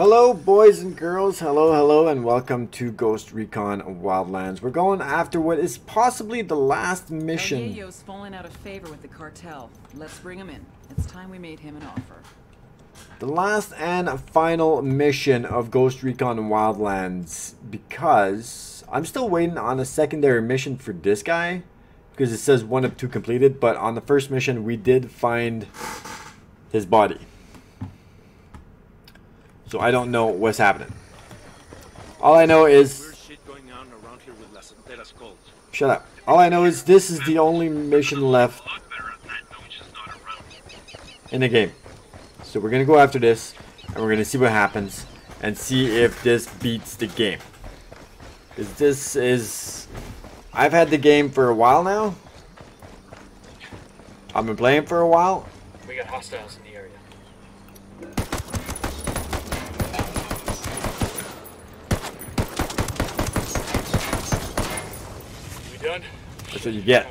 Hello boys and girls, hello and welcome to Ghost Recon Wildlands. We're going after what is possibly the last mission. El Yayo's fallen out of favor with the cartel. Let's bring him in. It's time we made him an offer. The last and final mission of Ghost Recon Wildlands, because I'm still waiting on a secondary mission for this guy, because it says 1 of 2 completed, but on the first mission we did find his body. So I don't know what's happening. All I know is... Shut up. All I know is this is the only mission left in the game. So we're going to go after this, and we're going to see what happens, and see if this beats the game. Because this is... I've had the game for a while now. I've been playing for a while. We got hostiles in the area. That's what you get.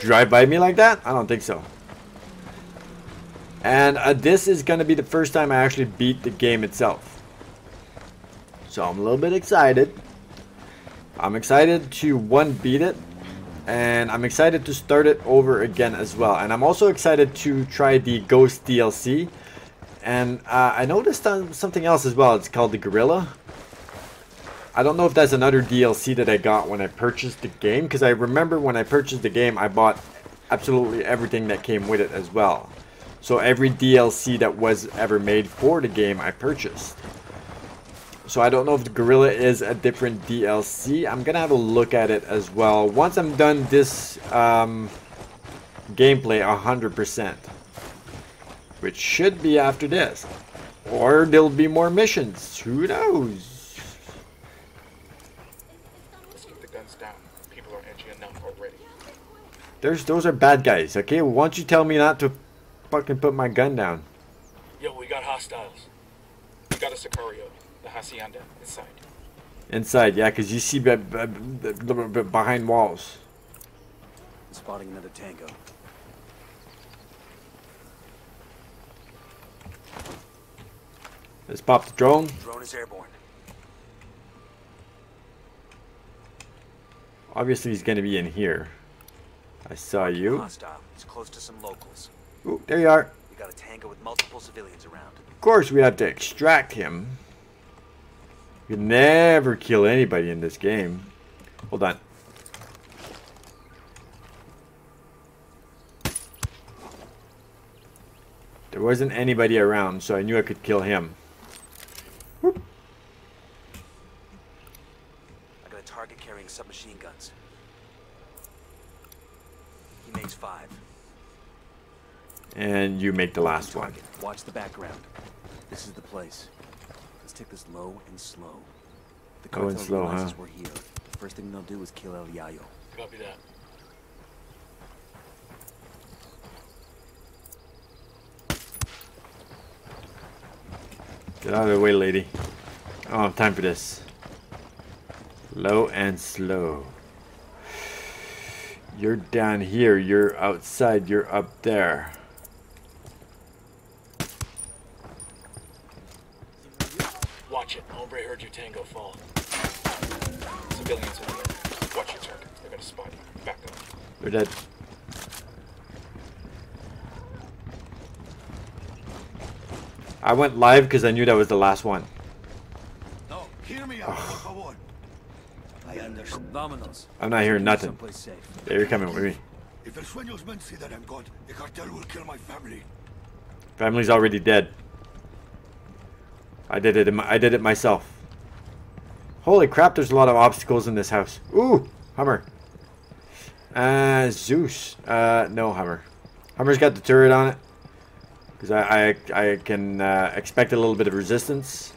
Drive by me like that? I don't think so. And this is going to be the first time I actually beat the game itself. So I'm a little bit excited. I'm excited to beat it. And I'm excited to start it over again as well. And I'm also excited to try the Ghost DLC. And I noticed something else as well. It's called the Gorilla. I don't know if that's another DLC that I got when I purchased the game, because I remember when I purchased the game I bought absolutely everything that came with it as well. So every DLC that was ever made for the game I purchased. So I don't know if the Gorilla is a different DLC. I'm gonna have a look at it as well once I'm done this gameplay 100%, which should be after this, or there'll be more missions. Who knows? Those are bad guys, okay? Why don't you tell me not to fucking put my gun down? Yo, we got hostiles. We got a Sicario, the Hacienda, inside. Inside, yeah, because you see behind walls. Spotting another Tango. Let's pop the drone. Drone is airborne. Obviously, he's going to be in here. I saw you. It's close to some locals. Ooh, there you are. We got a Tango with multiple civilians around. Of course, we have to extract him. You never kill anybody in this game. Hold on. There wasn't anybody around, so I knew I could kill him. Whoop. I got a target carrying submachine guns. He makes 5. And you make the last one. Watch the background. This is the place. Let's take this low and slow. The cartel realizes we're here. The first thing they'll do is kill El Yayo. Copy that. Get out of the way, lady. I don't have time for this. Low and slow. You're down here, you're outside, you're up there. Watch it. Hombre heard your Tango fall. Civilians in there. Watch your target. They're gonna spot you. Back up. They're dead. I went live because I knew that was the last one. No, hear me out, por favor. I'm not hearing nothing. They're coming with me. If El Sueño's men see that I'm gone, the cartel will kill my family. Family's already dead. I did it. I did it myself. Holy crap! There's a lot of obstacles in this house. Ooh, Hummer. Zeus. No Hummer. Hummer's got the turret on it. Cause I can expect a little bit of resistance.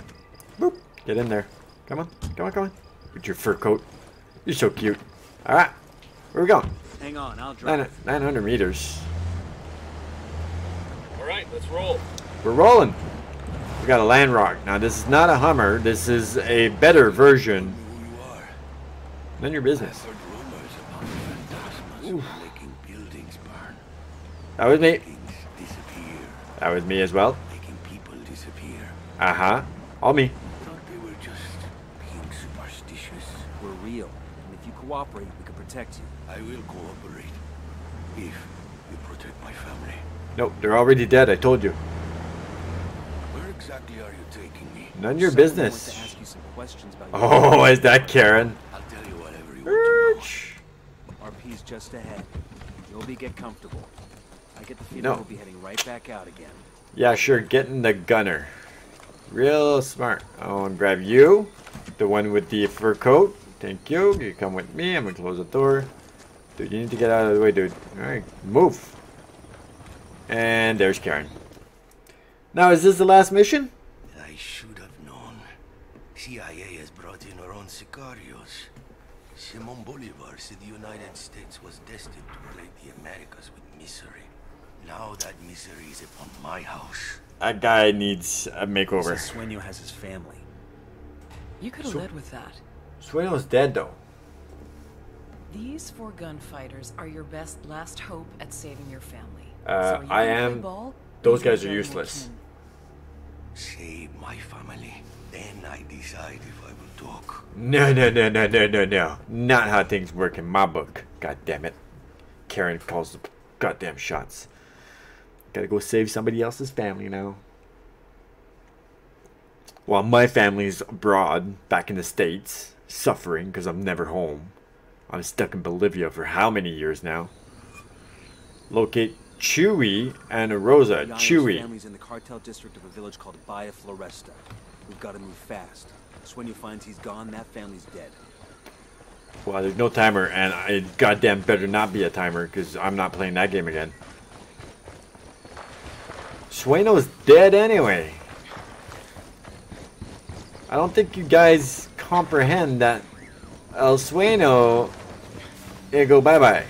Boop. Get in there. Come on. Come on. Come on. With your fur coat. You're so cute. Alright. Where are we going? Hang on, I'll drive. 900 meters. Alright, let's roll. We're rolling. We got a land rock. Now, this is not a Hummer. This is a better version. None your business. Oof. That was me. That was me as well. Uh-huh. All me. Thought they were just being superstitious. We're real, and if you cooperate, we can protect you. I will cooperate if you protect my family. Nope, they're already dead. I told you. Where exactly are you taking me? None your business. Wants to ask you some questions about your is that Karen? I'll tell you whatever you want to know. RP's just ahead. Yobi, get comfortable. I get the feeling we'll be heading right back out again. Yeah, sure. Getting the gunner. Real smart. I'll grab you. The one with the fur coat. Thank you. You come with me. I'm going to close the door. Dude, you need to get out of the way, dude. Alright, move. And there's Karen. Now, is this the last mission? I should have known. CIA has brought in her own Sicarios. Simon Bolivar said the United States was destined to relate the Americas with misery. Now that misery is upon my house. That guy needs a makeover. So Sueño has his family. You could have led with that. Sueño's dead, though. These four gunfighters are your best last hope at saving your family. So you those guys are useless. Save my family. Then I decide if I will talk. No. Not how things work in my book. God damn it. Karen calls the goddamn shots. Gotta go save somebody else's family now. While my family's abroad, back in the States, suffering because I'm never home. I'm stuck in Bolivia for how many years now? Locate Chewy and Rosa. Chewy. Family's in the cartel district of a village called Bahia Floresta. We've got to move fast. Sueño finds he's gone, that family's dead. Well, there's no timer, and it goddamn better not be a timer, because I'm not playing that game again. Sueño's dead anyway. I don't think you guys comprehend that El Sueño it go bye-bye.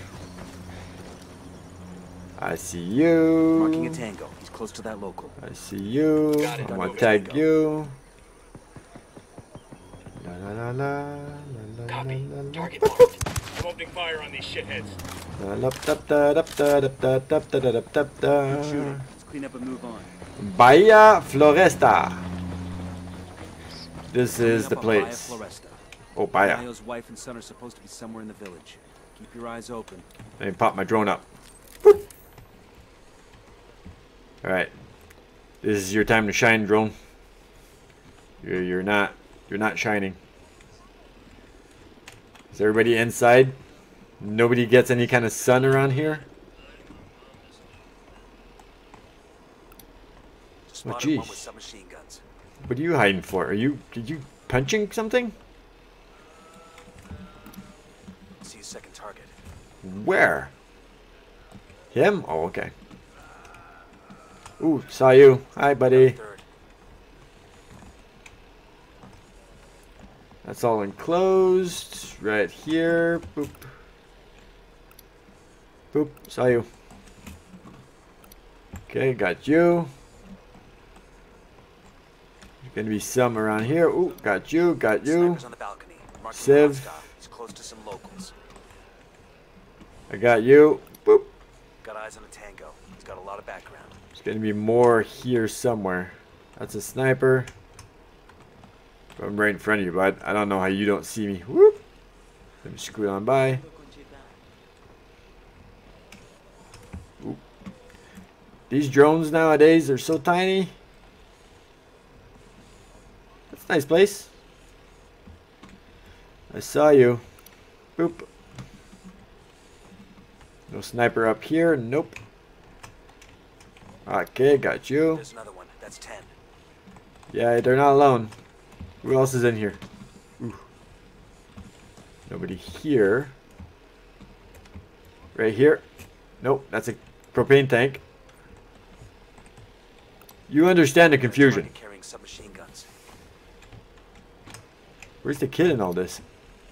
I see you. Marking a Tango. He's close to that local. I see you. I want to tag you. La la la la la. Copy. Target marked. I'm opening fire on these shitheads. Good shooter. Clean up and move on. Bahia Floresta. This is the place. Oh, Bahia. Mayo's wife and son are supposed to be somewhere in the village. Keep your eyes open. Let me pop my drone up. Boop. All right, this is your time to shine, drone. You're not shining. Is everybody inside? Nobody gets any kind of sun around here. Oh, geez. What are you hiding for? Did you punching something? See a second target. Where? Him? Oh, okay. Ooh, saw you. Hi, buddy. That's all enclosed right here. Boop. Boop. Saw you. Okay, got you. Gonna be some around here. Ooh, got you, got you. Civ. I got you. Boop. Got eyes on a Tango. He's got a lot of background. There's gonna be more here somewhere. That's a sniper. I'm right in front of you, bud. I don't know how you don't see me. Whoop. Let me scoot on by. Ooh. These drones nowadays are so tiny. Nice place. I saw you. Boop. No sniper up here. Nope. Okay, got you. There's another one. That's 10. Yeah, they're not alone. Who else is in here? Ooh. Nobody here. Right here. Nope, that's a propane tank. You understand the confusion. Carrying submachine guns. Where's the kid in all this?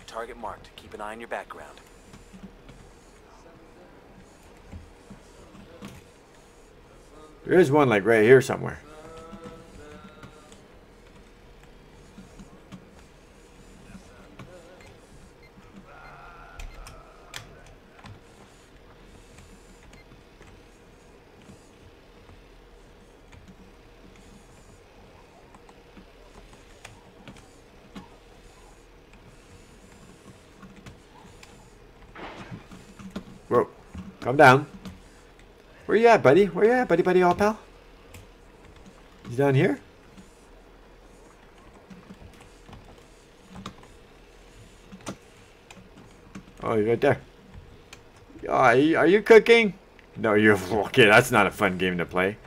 Target marked. Keep an eye on your background. There is one like right here somewhere. Calm down. Where you at, buddy? Where you at, buddy, all pal? You down here? Oh, you're right there. Are you cooking? No, you're okay. That's not a fun game to play.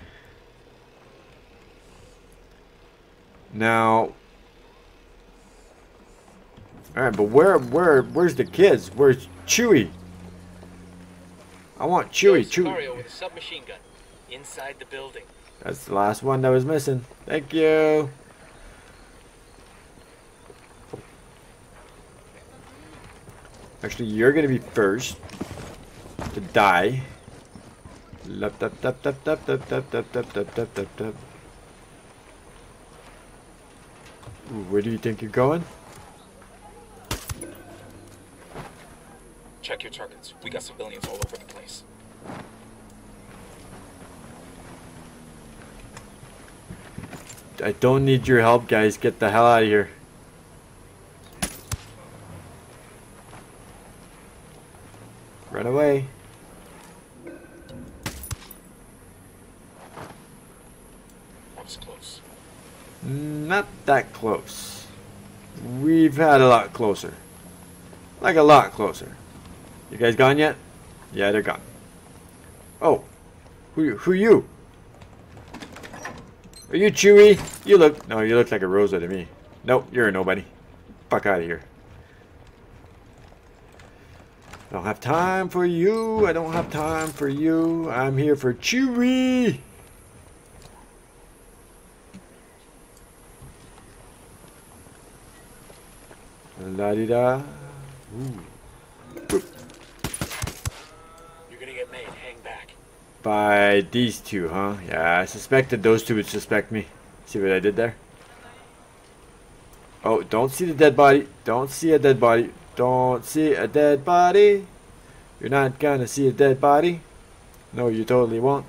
Now, all right, but where's the kids? Where's Chewie? I want Chewie. Chewie with a submachine gun inside the building. That's the last one that was missing. Thank you. Actually, you're gonna be first to die. Where do you think you're going? Check your targets. We got civilians all over the place. I don't need your help, guys. Get the hell out of here. Run away. That was close. Not that close. We've had a lot closer. Like a lot closer. You guys gone yet? Yeah, they're gone. Oh. Who you? Are you Chewy? You look... No, you look like a Rosa to me. Nope, you're a nobody. Fuck out of here. I don't have time for you. I don't have time for you. I'm here for Chewy. La-di-da. You're gonna get made. Hang back. By these two, huh? Yeah, I suspected those two would suspect me. See what I did there? Oh, don't see the dead body. Don't see a dead body. Don't see a dead body. You're not gonna see a dead body. No, you totally won't.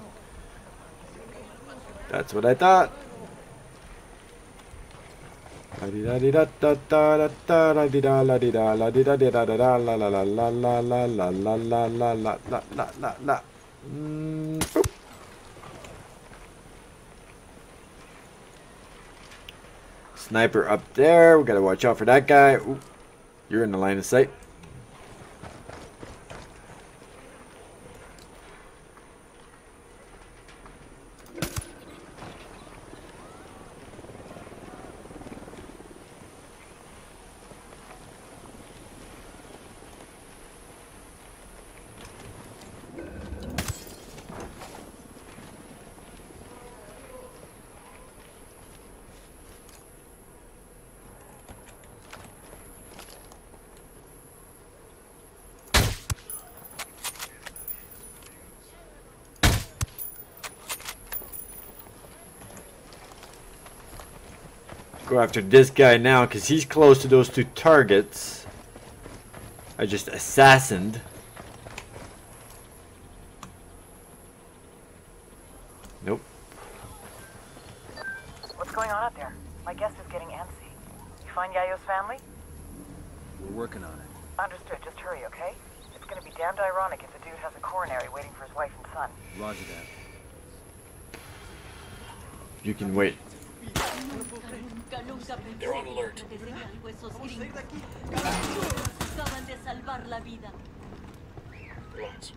That's what I thought. Sniper up there. We gotta watch out for that guy. Ooh. You're in the line of sight. Go after this guy now because he's close to those two targets I just assassinated. Nope. What's going on up there? My guest is getting antsy. You find Yayo's family? We're working on it. Understood. Just hurry, okay? It's going to be damned ironic if the dude has a coronary waiting for his wife and son. Roger that. You can wait. They're on alert.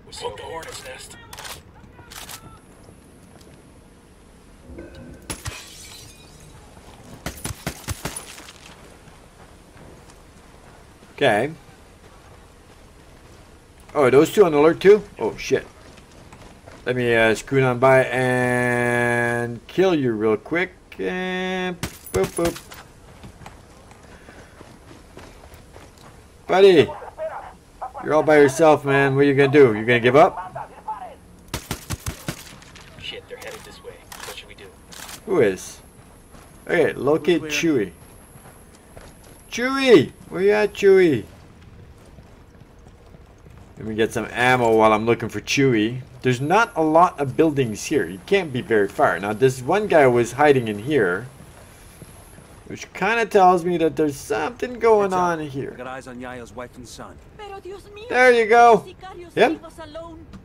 We smoked the hornet's nest. Okay. Oh, are those two on alert too? Oh shit. Let me scoot on by and kill you real quick. And boop boop. Buddy, you're all by yourself, man. What are you gonna do? You're gonna give up? Shit, they're headed this way. What should we do? Who is? Okay, locate Chewie. Chewie! Where you at, Chewie? Let me get some ammo while I'm looking for Chewie. There's not a lot of buildings here. You can't be very far. Now, this one guy was hiding in here. Which kind of tells me that there's something going on here. Got eyes on Yayo's wife and son. There you go. Yep.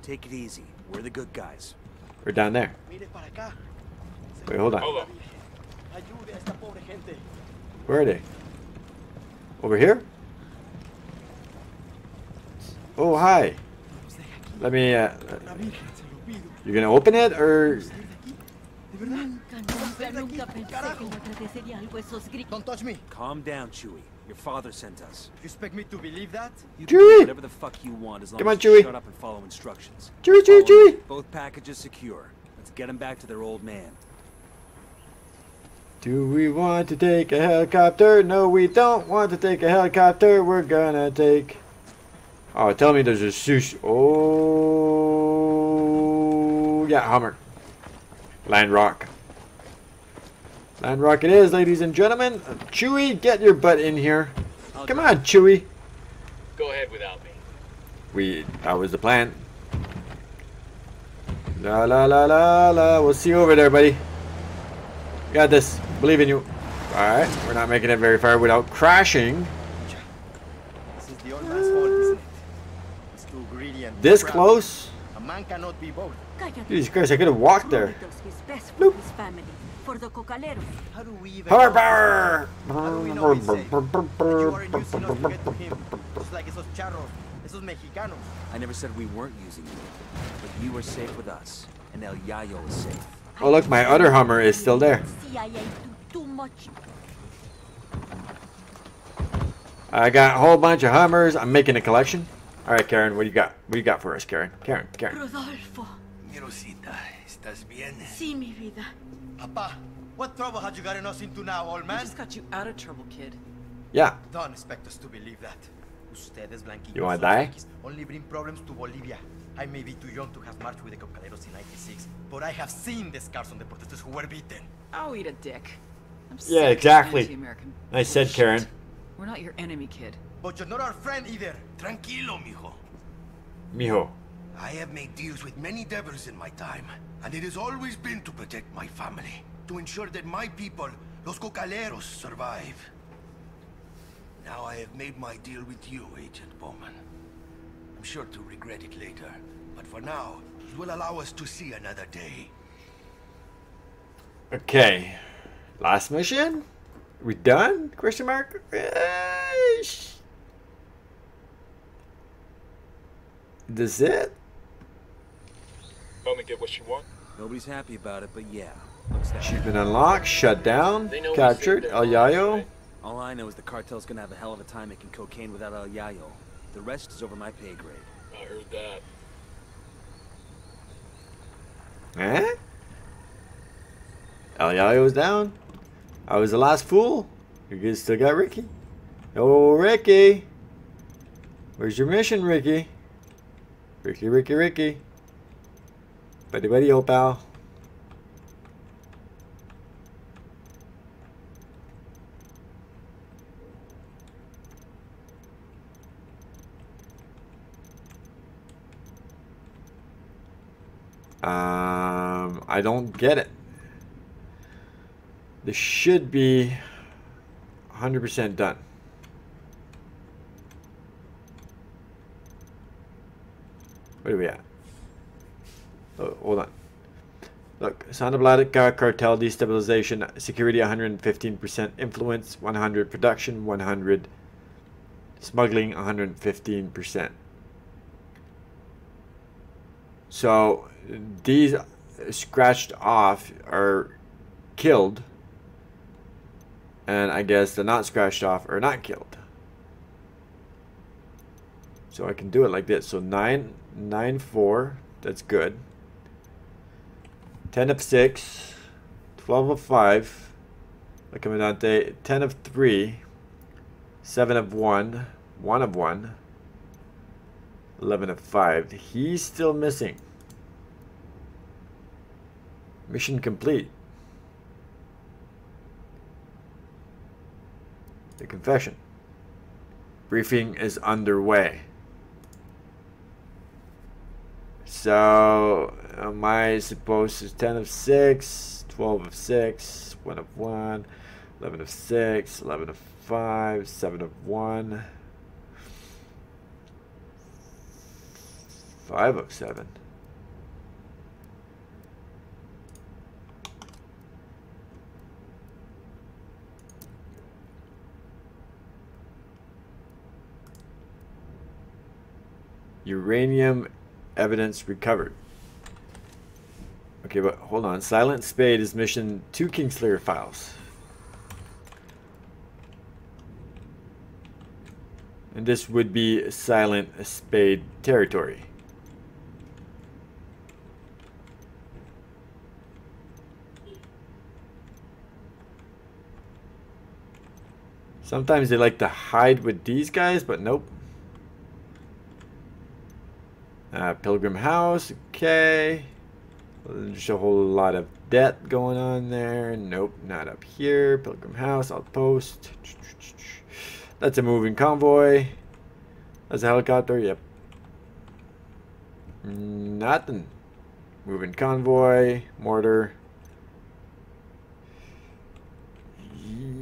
Take it easy. We're the good guys. We're down there. Wait, hold on. Where are they? Over here? Oh, hi. Let me, you're gonna open it, or? Don't touch me. Calm down, Chewie. Your father sent us. You expect me to believe that? You can do whatever the fuck you want as long as you shut up and follow instructions. Chewie, Chewie, Chewie. Both packages secure. Let's get them back to their old man. Do we want to take a helicopter? No, we don't want to take a helicopter. We're gonna take... Oh, tell me there's a sushi. Oh, yeah, Hummer. Land Rock. Land Rock it is, ladies and gentlemen. Chewie, get your butt in here. Come on, Chewie. Go ahead without me. That was the plan. La la la la la. We'll see you over there, buddy. Got this. Believe in you. Alright, we're not making it very far without crashing. This is the old man's fault, isn't it? It's too greedy and this close? A man cannot be both. Jesus Christ, I could have walked there. Nope. For the Cocaleros. How do we even power! How do we know he's safe? You aren't using us to get to him. Just like esos charros, esos mexicanos. I never said we weren't using you. But you are safe with us. And El Yayo is safe. Oh look, my other Hummer is still there. I got a whole bunch of Hummers. I'm making a collection. Alright, Karen, what do you got? What do you got for us, Karen? Karen. Rodolfo. Rosita, ¿estás bien? Sí, mi vida. Papa, what trouble had you gotten us into now, old man? We just got you out of trouble, kid. Yeah. Don't expect us to believe that. You wanna die? Only bring problems to Bolivia. I may be too young to have marched with the Cocaleros in '96, but I have seen the scars on the protesters who were beaten. I'll eat a dick. I'm yeah, exactly. I said, Karen. We're not your enemy, kid. But you're not our friend either. Tranquilo, mijo. Mijo. I have made deals with many devils in my time, and it has always been to protect my family, to ensure that my people, Los Cocaleros, survive. Now I have made my deal with you, Agent Bowman. I'm sure to regret it later, but for now, it will allow us to see another day. Okay. Last mission? We done? Question mark? That's it? Come and get what you want. Nobody's happy about it, but yeah. She's been unlocked, shut down, captured, El Yayo. All I know is the cartel's gonna have a hell of a time making cocaine without El Yayo. The rest is over my pay grade. I heard that. Eh? El Yayo's down. I was the last fool. You still got Ricky. Oh, Ricky. Where's your mission, Ricky? Ricky, Ricky, Ricky. Buddy, buddy, old pal. I don't get it. This should be 100% done. Where are we at? Oh, hold on. Look, Santa Blanca cartel destabilization, security 115%, influence 100, production 100, smuggling 115%. So these scratched off are killed, and I guess the not scratched off are not killed. So I can do it like this. So 9, 9, 4. That's good. 10 of 6, 12 of 5. La Comandante. 10 of 3, 7 of 1, 1 of 1, 11 of 5. He's still missing. Mission complete. The confession. Briefing is underway. So, am I supposed to 10 of 6, 12 of 6, 1 of 1, 11 of 6, 11 of 5, 7 of 1, 5 of 7. Uranium evidence recovered. Okay, but hold on. Silent Spade is mission 2 Kingslayer files. And this would be Silent Spade territory. Sometimes they like to hide with these guys, but nope. Pilgrim House, okay. There's a whole lot of debt going on there. Nope, not up here. Pilgrim House, outpost. That's a moving convoy. That's a helicopter, yep. Nothing. Moving convoy, mortar.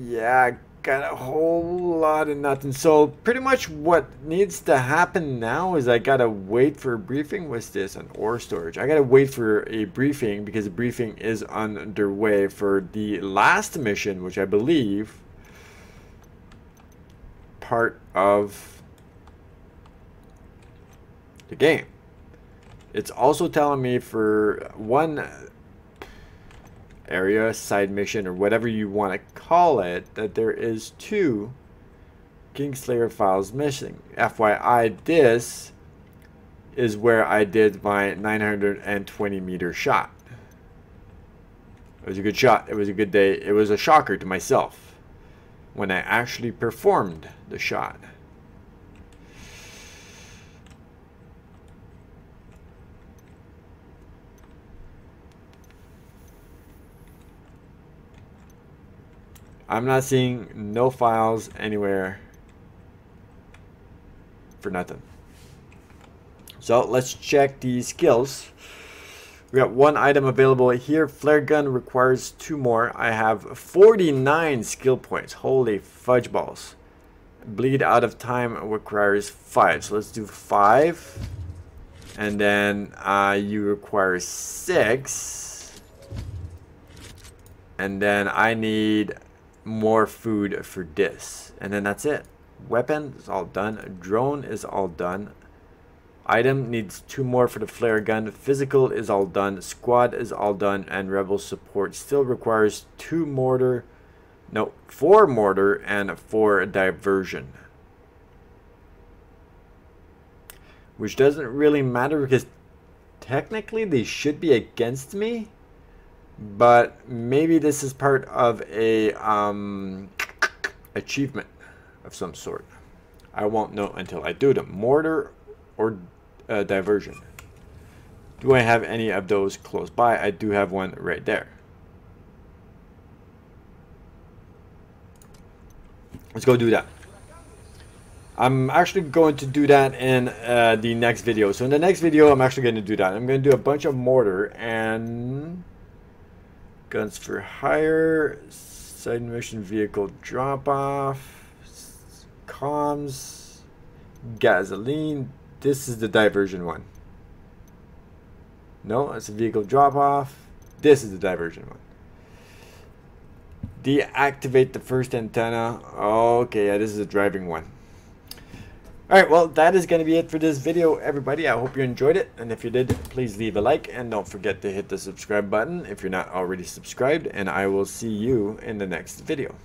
Yeah, got a whole lot of nothing. So pretty much what needs to happen now is I gotta wait for a briefing. What's this? An ore storage. I gotta wait for a briefing because the briefing is underway for the last mission, which I believe part of the game. It's also telling me for one area, side mission, or whatever you want to call it, that there is 2 Kingslayer files missing. FYI, this is where I did my 920 meter shot. It was a good shot. It was a good day. It was a shocker to myself when I actually performed the shot. I'm not seeing no files anywhere for nothing. So let's check the skills. We got 1 item available here. Flare gun requires 2 more. I have 49 skill points. Holy fudge balls. Bleed out of time requires 5. So let's do 5. And then you require 6. And then I need more food for this, and then that's it. Weapon is all done. Drone is all done. Item needs 2 more for the flare gun. Physical is all done. Squad is all done, and rebel support still requires 4 mortar and 4 diversion, which doesn't really matter because technically they should be against me. But maybe this is part of a achievement of some sort. I won't know until I do them. Mortar or diversion. Do I have any of those close by? I do have one right there. Let's go do that. I'm actually going to do that in the next video. So in the next video, I'm actually going to do that. I'm going to do a bunch of mortar and guns for hire, side mission vehicle drop off, comms, gasoline. This is the diversion one. No, it's a vehicle drop off. This is the diversion one. Deactivate the first antenna. Okay, yeah, this is the driving one. All right, well, that is going to be it for this video, everybody. I hope you enjoyed it. And if you did, please leave a like. And don't forget to hit the subscribe button if you're not already subscribed. And I will see you in the next video.